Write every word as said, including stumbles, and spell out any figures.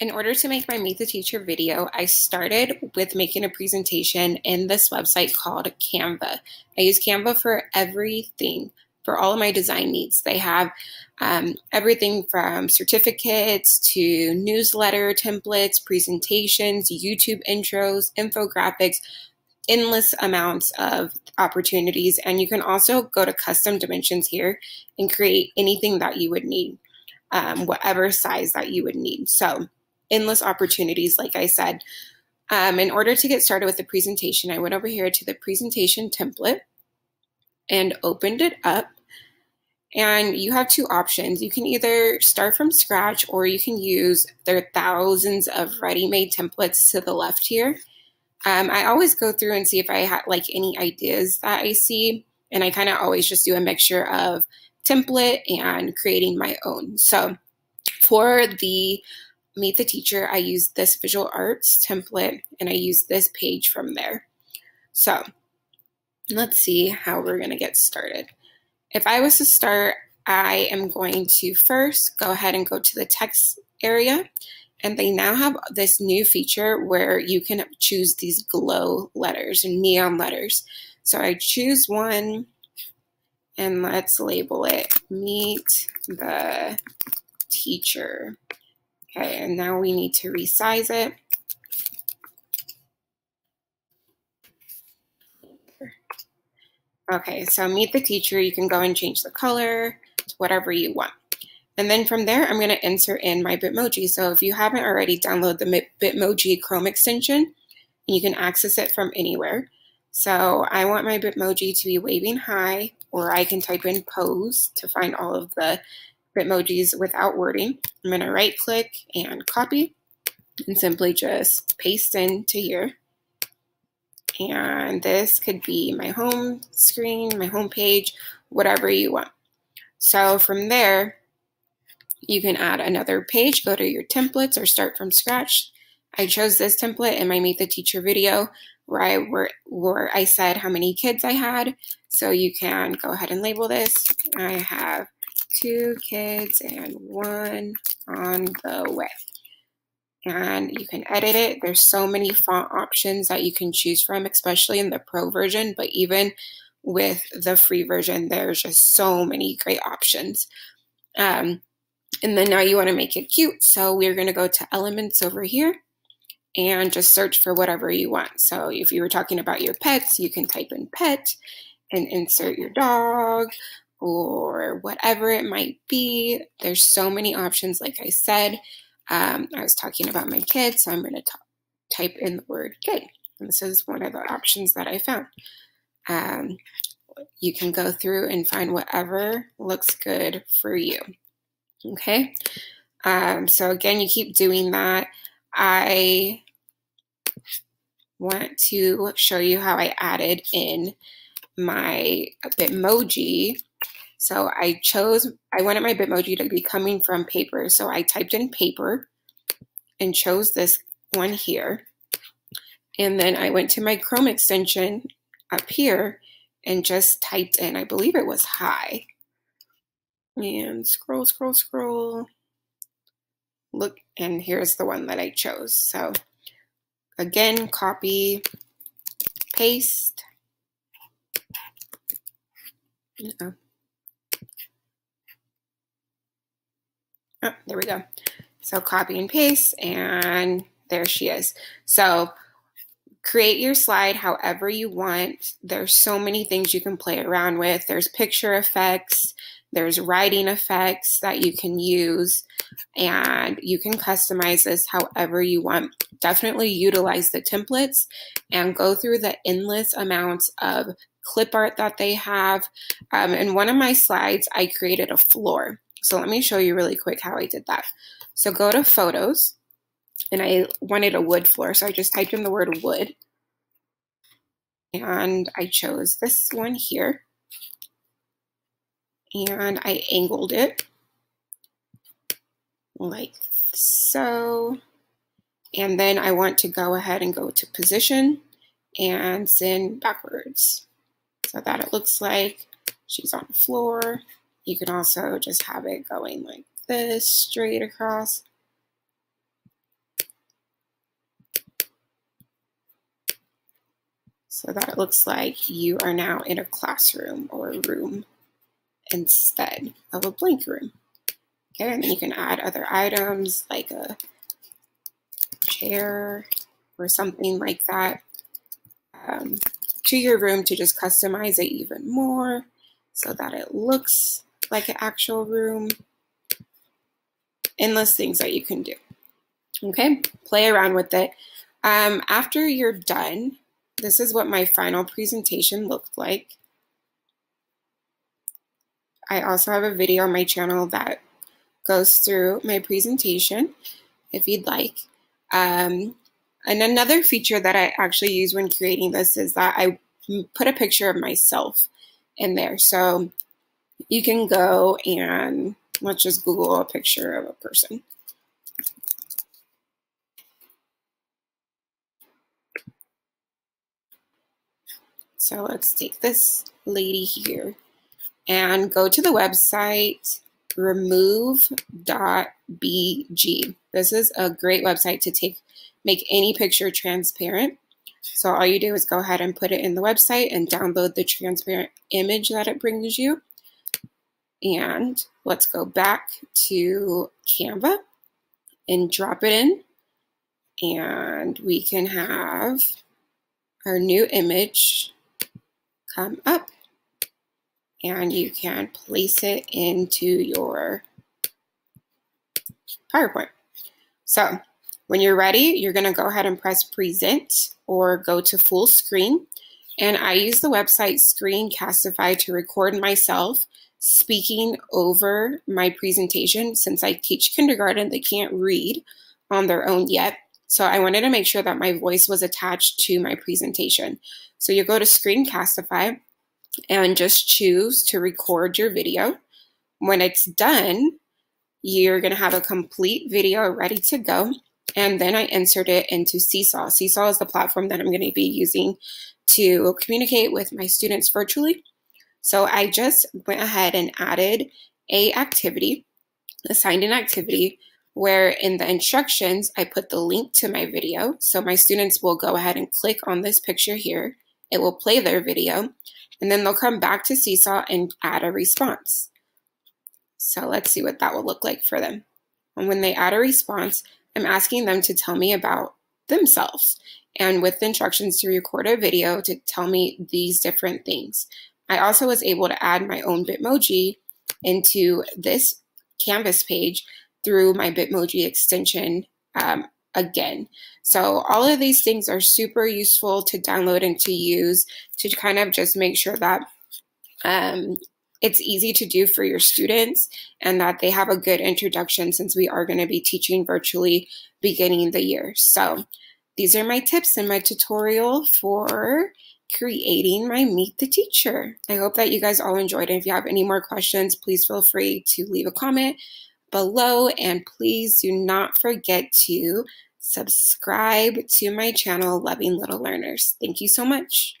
In order to make my Meet the Teacher video, I started with making a presentation in this website called Canva. I use Canva for everything, for all of my design needs. They have um, everything from certificates to newsletter templates, presentations, YouTube intros, infographics, endless amounts of opportunities. And you can also go to custom dimensions here and create anything that you would need, um, whatever size that you would need. So endless opportunities, like I said. Um, in order to get started with the presentation, I went over here to the presentation template and opened it up. And you have two options. You can either start from scratch, or you can use their thousands of ready-made templates to the left here. Um, I always go through and see if I had like any ideas that I see. And I kind of always just do a mixture of template and creating my own. So for the Meet the Teacher, I use this visual arts template, and I use this page from there. So let's see how we're going to get started. If I was to start, I am going to first go ahead and go to the text area. And they now have this new feature where you can choose these glow letters, neon letters. So I choose one, and let's label it Meet the Teacher. Okay, and now we need to resize it. Okay, so Meet the Teacher, you can go and change the color to whatever you want. And then from there, I'm gonna insert in my Bitmoji. So if you haven't already, download the Bitmoji Chrome extension, and you can access it from anywhere. So I want my Bitmoji to be waving high, or I can type in pose to find all of the Bitmojis without wording. I'm gonna right click and copy, and simply just paste into here. And this could be my home screen, my home page, whatever you want. So from there, you can add another page, go to your templates, or start from scratch. I chose this template in my Meet the Teacher video where I, were, where I said how many kids I had. So you can go ahead and label this. I have two kids and one on the way. And you can edit it. There's so many font options that you can choose from, especially in the pro version, but even with the free version, there's just so many great options. Um, and then now you want to make it cute. So we're going to go to elements over here and just search for whatever you want. So if you were talking about your pets, you can type in pet and insert your dog or whatever it might be. There's so many options, like I said. Um, I was talking about my kid, so I'm going to type in the word kid. And this is one of the options that I found. Um, you can go through and find whatever looks good for you. Okay. Um, so again, you keep doing that. I want to show you how I added in my Bitmoji. So I chose, I wanted my Bitmoji to be coming from paper. So I typed in paper and chose this one here. And then I went to my Chrome extension up here and just typed in, I believe it was hi. And scroll, scroll, scroll. Look, and here's the one that I chose. So again, copy, paste. Uh-oh. Oh, there we go. So copy and paste, and there she is. So create your slide however you want. There's so many things you can play around with. There's picture effects, there's writing effects that you can use, and you can customize this however you want. Definitely utilize the templates and go through the endless amounts of clip art that they have. Um, in one of my slides, I created a floor. So let me show you really quick how I did that. So go to photos, and I wanted a wood floor. So I just typed in the word wood, and I chose this one here, and I angled it like so. And then I want to go ahead and go to position and send backwards so that it looks like she's on the floor. You can also just have it going like this, straight across. So that looks like you are now in a classroom or a room instead of a blank room. Okay, and then you can add other items like a chair or something like that um, to your room to just customize it even more so that it looks like an actual room. Endless things that you can do. Okay, play around with it. Um, after you're done, this is what my final presentation looked like. I also have a video on my channel that goes through my presentation if you'd like. Um, and another feature that I actually use when creating this is that I put a picture of myself in there. So you can go and let's just Google a picture of a person. So let's take this lady here and go to the website remove dot b g. This is a great website to take, make any picture transparent. So all you do is go ahead and put it in the website and download the transparent image that it brings you. And let's go back to Canva and drop it in. And we can have our new image come up, and you can place it into your PowerPoint. So when you're ready, you're going to go ahead and press present or go to full screen. And I use the website Screencastify to record myself speaking over my presentation. Since I teach kindergarten, they can't read on their own yet. So I wanted to make sure that my voice was attached to my presentation. So you go to Screencastify and just choose to record your video. When it's done, you're gonna have a complete video ready to go. And then I insert it into Seesaw. Seesaw is the platform that I'm gonna be using to communicate with my students virtually. So I just went ahead and added a activity, assigned an activity, where in the instructions, I put the link to my video. So my students will go ahead and click on this picture here. It will play their video, and then they'll come back to Seesaw and add a response. So let's see what that will look like for them. And when they add a response, I'm asking them to tell me about themselves, and with the instructions to record a video to tell me these different things. I also was able to add my own Bitmoji into this Canvas page through my Bitmoji extension um, again. So all of these things are super useful to download and to use to kind of just make sure that um, it's easy to do for your students and that they have a good introduction, since we are going to be teaching virtually beginning the year. So these are my tips and my tutorial for creating my Meet the Teacher. I hope that you guys all enjoyed it. If you have any more questions, please feel free to leave a comment below, and please do not forget to subscribe to my channel, Loving Little Learners. Thank you so much.